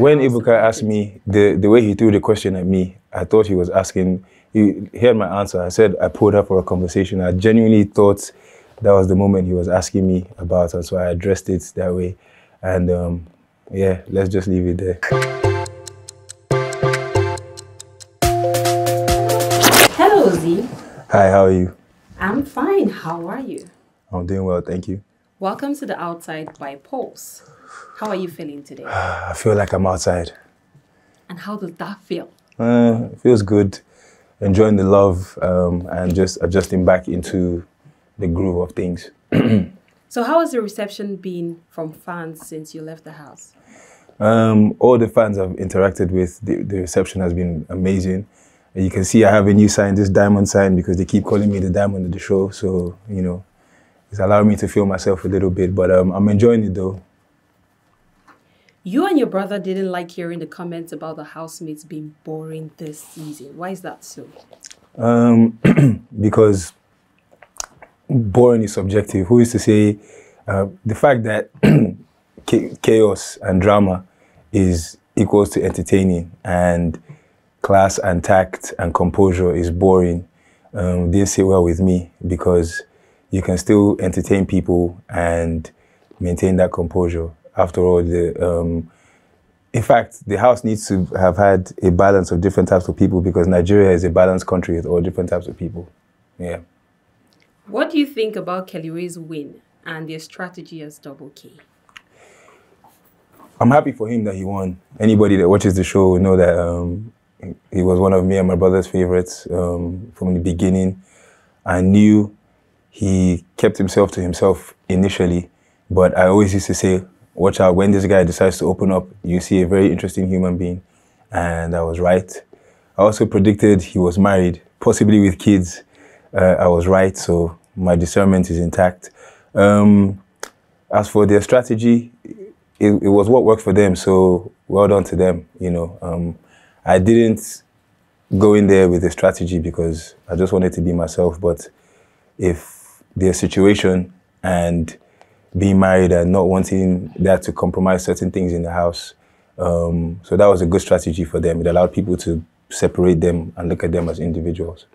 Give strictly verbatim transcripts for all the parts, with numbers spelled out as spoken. When Ebuka asked me, the, the way he threw the question at me, I thought he was asking, he heard my answer. I said, I pulled up for a conversation. I genuinely thought that was the moment he was asking me about, and so I addressed it that way. And um, yeah, let's just leave it there. Hello, Ozzy. Hi, how are you? I'm fine, how are you? I'm doing well, thank you. Welcome to The Outside by Pulse. How are you feeling today? I feel like I'm outside. And how does that feel? Uh, it feels good. Enjoying the love um, and just adjusting back into the groove of things. So how has the reception been from fans since you left the house? Um, all the fans I've interacted with, the, the reception has been amazing. And you can see I have a new sign, this diamond sign, because they keep calling me the diamond of the show. So, you know, it's allowed me to feel myself a little bit, but um, I'm enjoying it though. You and your brother didn't like hearing the comments about the housemates being boring this season. Why is that so? Um, because boring is subjective. Who is to say uh, the fact that chaos and drama is equals to entertaining, and class and tact and composure is boring? Um, didn't sit well with me, because you can still entertain people and maintain that composure. After all, the, um, in fact, the house needs to have had a balance of different types of people, because Nigeria is a balanced country with all different types of people. Yeah. What do you think about Kellyrae's win and their strategy as Double K? I'm happy for him that he won. Anybody that watches the show will know that um, he was one of me and my brother's favorites um, from the beginning. I knew he kept himself to himself initially, but I always used to say, watch out, when this guy decides to open up, you see a very interesting human being. And I was right. I also predicted he was married, possibly with kids. Uh, I was right, so my discernment is intact. Um, as for their strategy, it, it was what worked for them, so well done to them, you know. Um, I didn't go in there with a strategy because I just wanted to be myself, but if their situation and being married and not wanting that to compromise certain things in the house. Um, so that was a good strategy for them. It allowed people to separate them and look at them as individuals.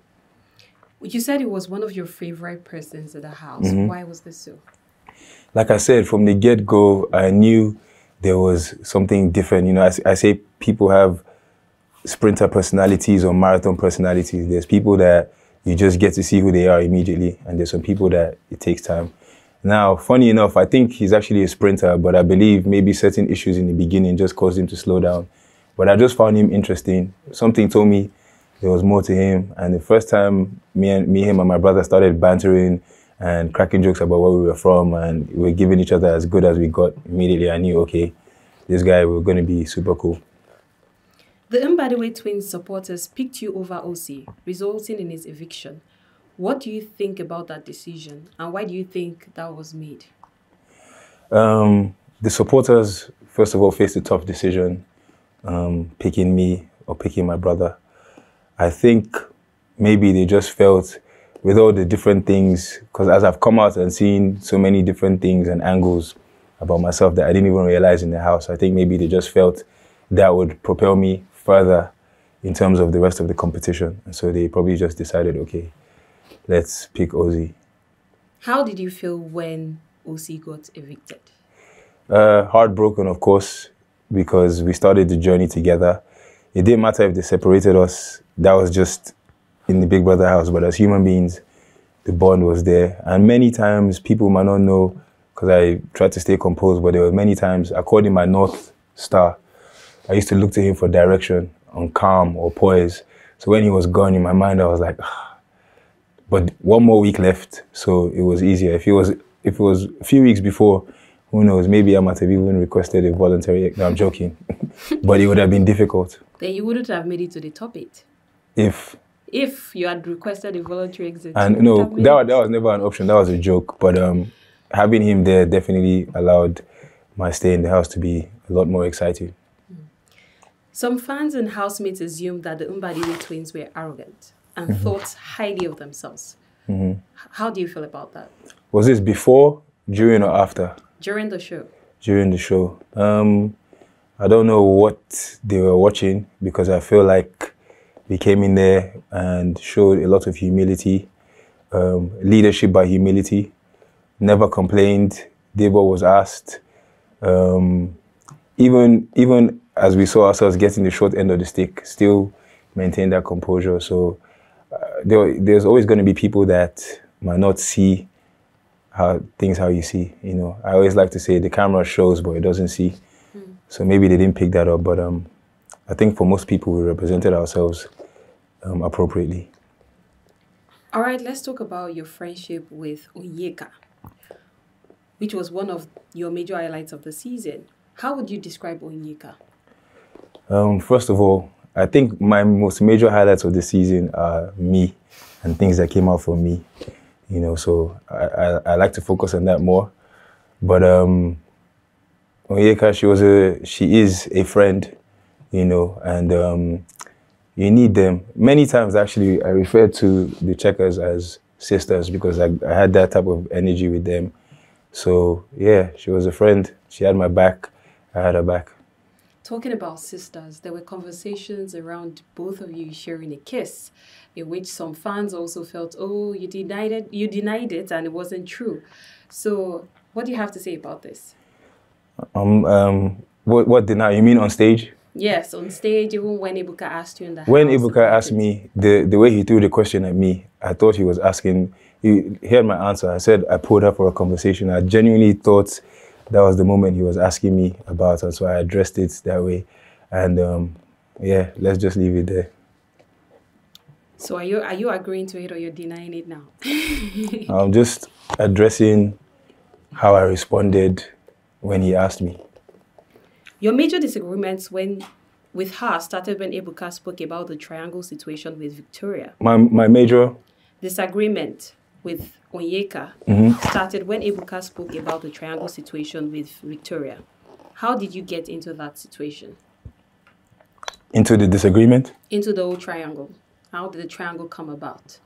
You said it was one of your favorite persons at the house. Mm-hmm. Why was this so? Like I said, from the get-go, I knew there was something different. You know, I, I say people have sprinter personalities or marathon personalities. There's people that you just get to see who they are immediately, and there's some people that it takes time. Now, funny enough, I think he's actually a sprinter, but I believe maybe certain issues in the beginning just caused him to slow down. But I just found him interesting. Something told me there was more to him. And the first time me and me, him and my brother started bantering and cracking jokes about where we were from, and we were giving each other as good as we got, immediately I knew, okay, this guy, we're going to be super cool. The Mbadiwe Twins supporters picked you over O C, resulting in his eviction. What do you think about that decision, and why do you think that was made? Um, the supporters, first of all, faced a tough decision, um, picking me or picking my brother. I think maybe they just felt, with all the different things, because as I've come out and seen so many different things and angles about myself that I didn't even realize in the house, I think maybe they just felt that would propel me further in terms of the rest of the competition. And so they probably just decided, okay, let's pick Ozzy. How did you feel when O C got evicted? Uh, heartbroken, of course, because we started the journey together. It didn't matter if they separated us. That was just in the Big Brother house. But as human beings, the bond was there. And many times, people might not know, because I tried to stay composed, but there were many times I called him my North Star. I used to look to him for direction on calm or poise. So when he was gone, in my mind, I was like, ah. But one more week left, so it was easier. If it was, if it was a few weeks before, who knows, maybe I might have even requested a voluntary, no, I'm joking. But it would have been difficult. Then you wouldn't have made it to the top eight. If? If you had requested a voluntary exit. And no, that, that was never an option, that was a joke. But um, having him there definitely allowed my stay in the house to be a lot more exciting. Mm. Some fans and housemates assumed that the Mbadiwe Twins were arrogant and mm-hmm. thought highly of themselves. Mm-hmm. How do you feel about that? Was this before, during, or after? During the show. During the show. Um, I don't know what they were watching, because I feel like we came in there and showed a lot of humility, um, leadership by humility, never complained. Debo was asked. Um, even, even as we saw ourselves getting the short end of the stick, still maintained that composure. So uh, there, there's always going to be people that might not see how things how you see. You know, I always like to say the camera shows, but it doesn't see. Mm. So maybe they didn't pick that up. But um, I think for most people, we represented ourselves um, appropriately. All right, let's talk about your friendship with Onyeka, which was one of your major highlights of the season. How would you describe Onyeka? Um, first of all, I think my most major highlights of the season are me and things that came out from me. You know, so I, I, I like to focus on that more. But um, Onyeka, she was a, she is a friend, you know, and um, you need them. Many times, actually, I refer to the Checkers as sisters because I, I had that type of energy with them. So, yeah, she was a friend. She had my back. I had her back. Talking about sisters, there were conversations around both of you sharing a kiss, in which some fans also felt, oh, you denied it, you denied it, and it wasn't true. So, what do you have to say about this? Um, um, what, what deny? You mean on stage? Yes, on stage, even when Ebuka asked you in the house. When Ebuka asked me, the, the way he threw the question at me, I thought he was asking... He heard my answer. I said I pulled up for a conversation. I genuinely thought that was the moment he was asking me about her, so I addressed it that way. And um, yeah, let's just leave it there. So are you are you agreeing to it or you're denying it now? I'm just addressing how I responded when he asked me. Your major disagreements when with her started when Ebuka spoke about the triangle situation with Victoria. My my major disagreement with Onyeka mm-hmm. started when Ebuka spoke about the triangle situation with Victoria. How did you get into that situation? Into the disagreement? Into the whole triangle. How did the triangle come about?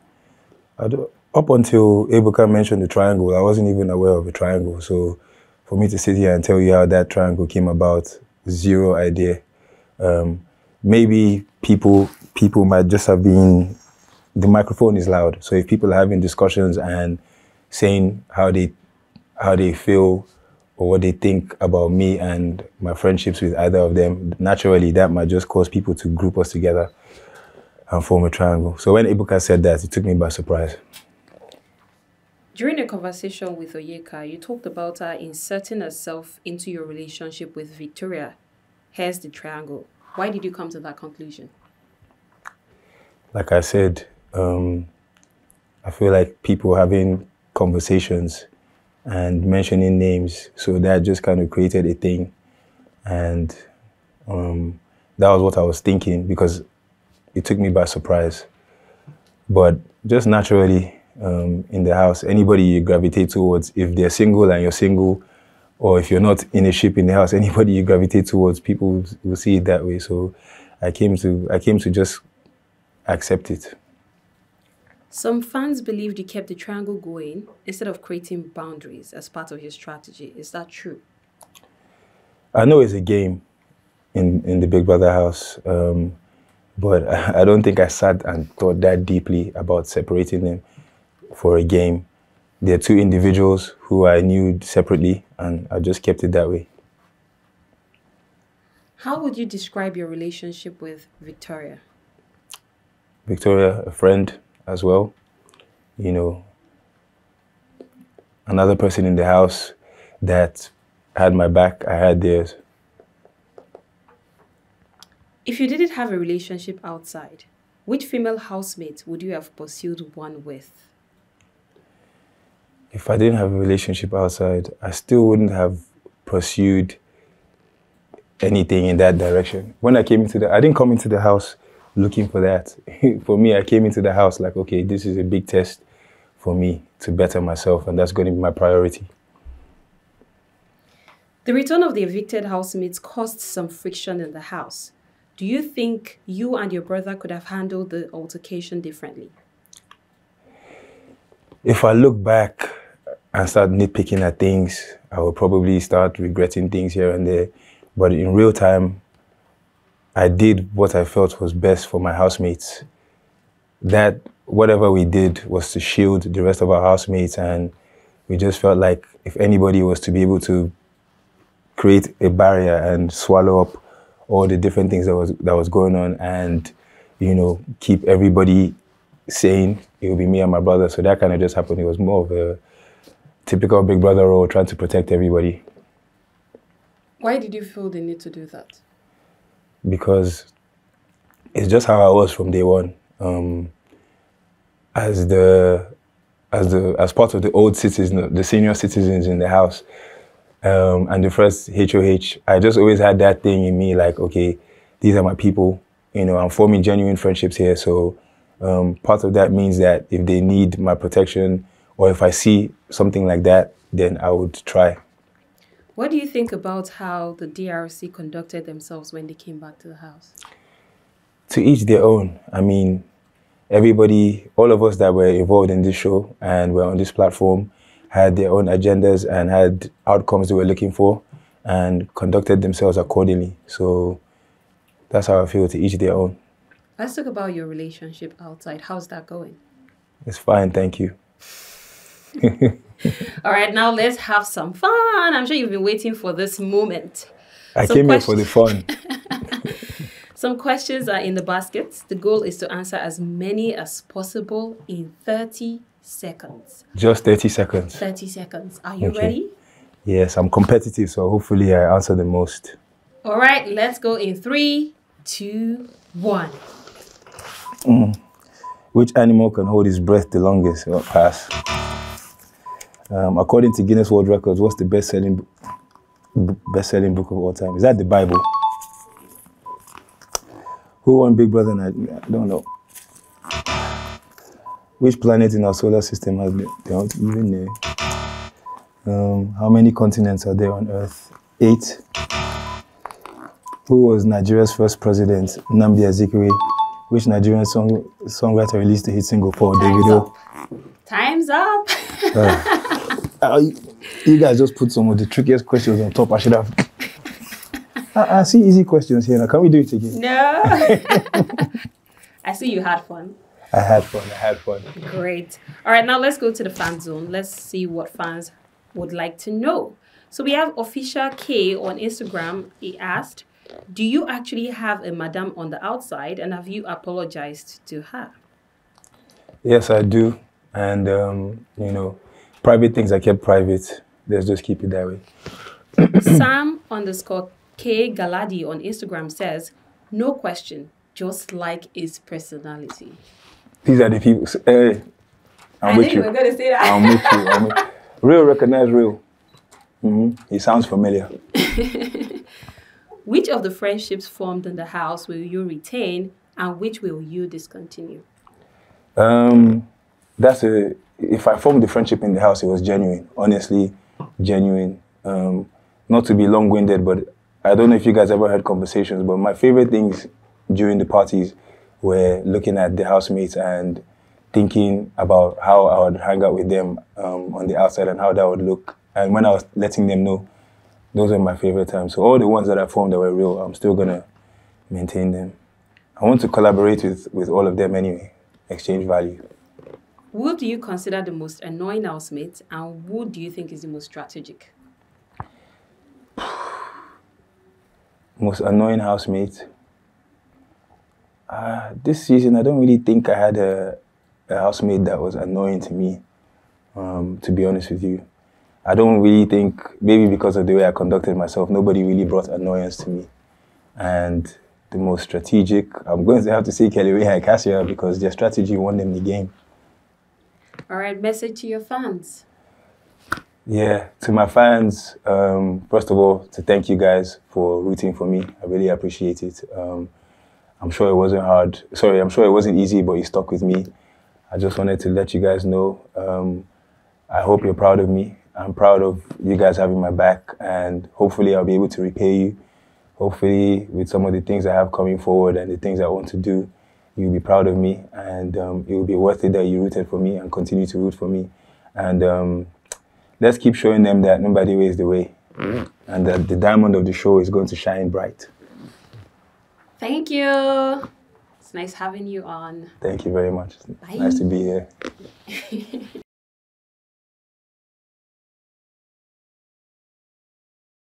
I don't, up until Ebuka mentioned the triangle, I wasn't even aware of a triangle. So for me to sit here and tell you how that triangle came about, zero idea. Um, maybe people, people might just have been... The microphone is loud, so if people are having discussions and saying how they how they feel or what they think about me and my friendships with either of them, naturally that might just cause people to group us together and form a triangle. So when Ebuka said that, it took me by surprise. During a conversation with Onyeka, you talked about her inserting herself into your relationship with Victoria. Here's the triangle. Why did you come to that conclusion? Like I said, Um, I feel like people having conversations and mentioning names, so that just kind of created a thing, and um, that was what I was thinking because it took me by surprise. But just naturally um, in the house, anybody you gravitate towards, if they're single and you're single, or if you're not in a ship in the house, anybody you gravitate towards, people will see it that way. So I came to I came to just accept it. Some fans believed you kept the triangle going instead of creating boundaries as part of your strategy. Is that true? I know it's a game in, in the Big Brother house, um, but I, I don't think I sat and thought that deeply about separating them for a game. They're two individuals who I knew separately, and I just kept it that way. How would you describe your relationship with Victoria? Victoria, a friend, as well, you know, another person in the house that had my back, I had theirs. If you didn't have a relationship outside, which female housemate would you have pursued one with? If I didn't have a relationship outside, I still wouldn't have pursued anything in that direction. When I came into the, I didn't come into the house looking for that. For me, I came into the house like, okay, this is a big test for me to better myself, and that's going to be my priority. The return of the evicted housemates caused some friction in the house. Do you think you and your brother could have handled the altercation differently? If I look back and start nitpicking at things, I will probably start regretting things here and there. But in real time, I did what I felt was best for my housemates. That whatever we did was to shield the rest of our housemates, and we just felt like if anybody was to be able to create a barrier and swallow up all the different things that was that was going on, and you know, keep everybody sane, it would be me and my brother. So that kind of just happened. It was more of a typical Big Brother role, trying to protect everybody. Why did you feel the need to do that? Because it's just how I was from day one. Um, as the as the as part of the old citizens, the senior citizens in the house, um, and the first H O H, I just always had that thing in me, like, okay, these are my people. You know, I'm forming genuine friendships here. So um, part of that means that if they need my protection, or if I see something like that, then I would try. What do you think about how the D R C conducted themselves when they came back to the house? To each their own. I mean, everybody, all of us that were involved in this show and were on this platform had their own agendas and had outcomes they were looking for and conducted themselves accordingly. So that's how I feel, to each their own. Let's talk about your relationship outside. How's that going? It's fine, thank you. All right, now let's have some fun. I'm sure you've been waiting for this moment. I some came here for the fun. Some questions are in the basket. The goal is to answer as many as possible in thirty seconds. Just thirty seconds? thirty seconds. Are you okay. Ready? Yes, I'm competitive, so hopefully I answer the most. All right, let's go in three, two, one. Mm. Which animal can hold its breath the longest? Well, pass. Um, according to Guinness World Records, what's the best-selling best-selling book of all time? Is that the Bible? Who won Big Brother Nigeria? I don't know. Which planet in our solar system has been? They don't even know. Um, how many continents are there on Earth? Eight. Who was Nigeria's first president? Nnamdi Azikiwe. Which Nigerian song songwriter released the hit single for Davido? Time's up. Time's up. uh. Uh, you guys just put some of the trickiest questions on top. I should have. I, I see easy questions here. Now, can we do it again? No. I see you had fun. I had fun. I had fun. Great. All right, now let's go to the fan zone. Let's see what fans would like to know. So we have Official K on Instagram. He asked, "Do you actually have a madam on the outside, and have you apologized to her?" Yes, I do, and um, you know. Private things I kept private. Let's just keep it that way. Sam underscore K Galadi on Instagram says, "No question, just like his personality." These are the people. Hey, I'm I with you. I knew you were going to say that. I'm with you. I'm with you. Real, recognize real. Mm-hmm. He sounds familiar. Which of the friendships formed in the house will you retain, and which will you discontinue? Um, that's a. If I formed the friendship in the house, it was genuine, honestly, genuine. Um, not to be long-winded, but I don't know if you guys ever had conversations, but my favorite things during the parties were looking at the housemates and thinking about how I would hang out with them um, on the outside and how that would look. And when I was letting them know, those were my favorite times. So all the ones that I formed that were real, I'm still gonna maintain them. I want to collaborate with, with all of them anyway, exchange value. Who do you consider the most annoying housemate, and who do you think is the most strategic? Most annoying housemate? Uh, this season, I don't really think I had a, a housemate that was annoying to me, um, to be honest with you. I don't really think, maybe because of the way I conducted myself, nobody really brought annoyance to me. And the most strategic, I'm going to have to say Kellyrae and Kassia, because their strategy won them the game. All right, message to your fans. Yeah, to my fans, um, first of all, to thank you guys for rooting for me. I really appreciate it. Um, I'm sure it wasn't hard. Sorry, I'm sure it wasn't easy, but you stuck with me. I just wanted to let you guys know, um, I hope you're proud of me. I'm proud of you guys having my back, and hopefully I'll be able to repay you. Hopefully with some of the things I have coming forward and the things I want to do, you'll be proud of me, and um, it will be worth it that you rooted for me and continue to root for me. And um, let's keep showing them that Mbadiwe is the way. and that the diamond of the show is going to shine bright. Thank you. It's nice having you on. Thank you very much. Bye. Nice to be here.